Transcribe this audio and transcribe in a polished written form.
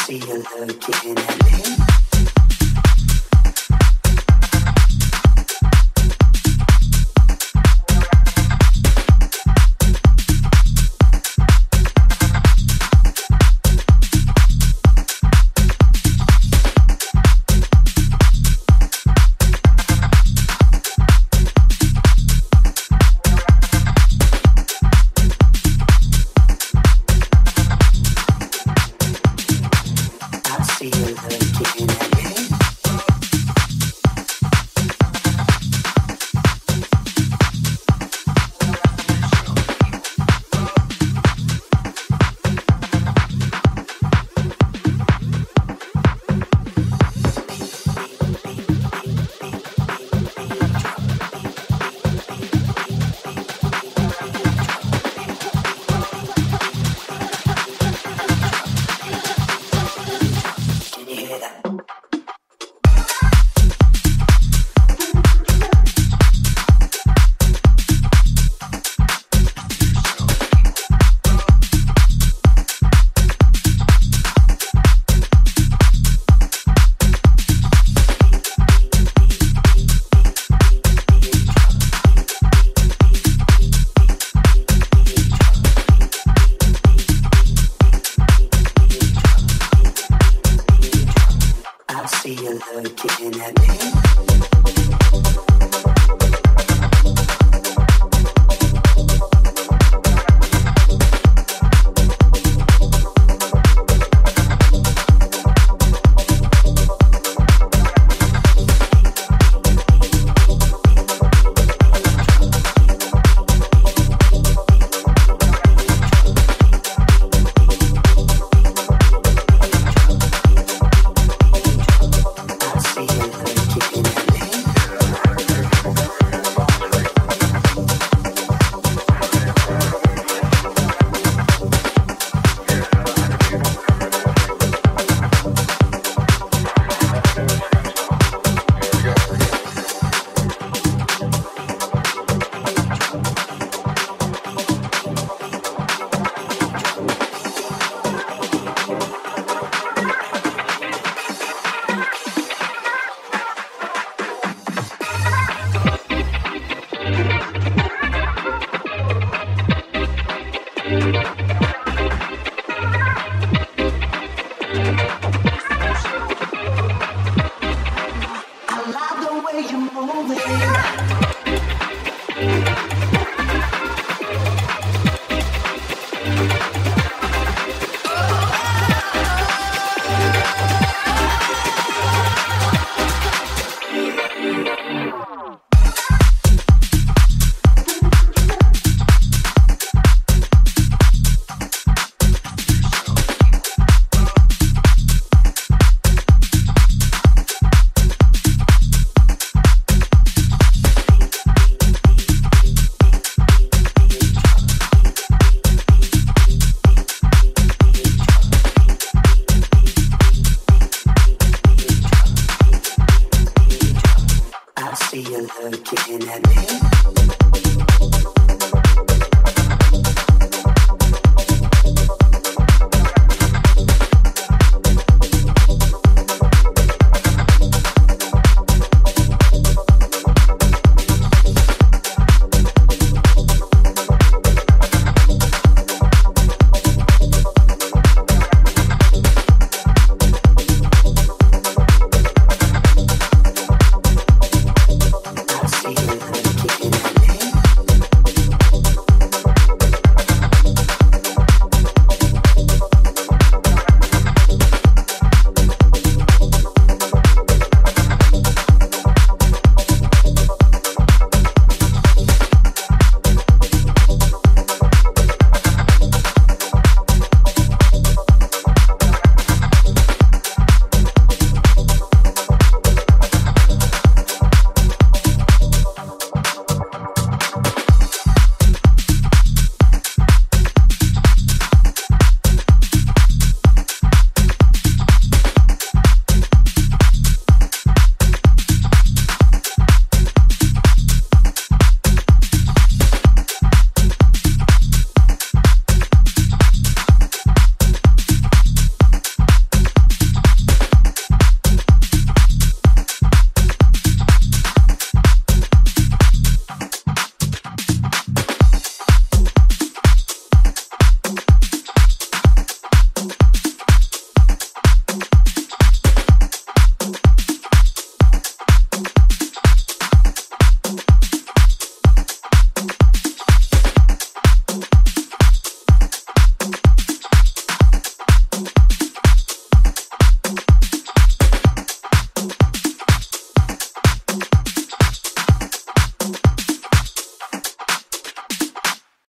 see you looking at me.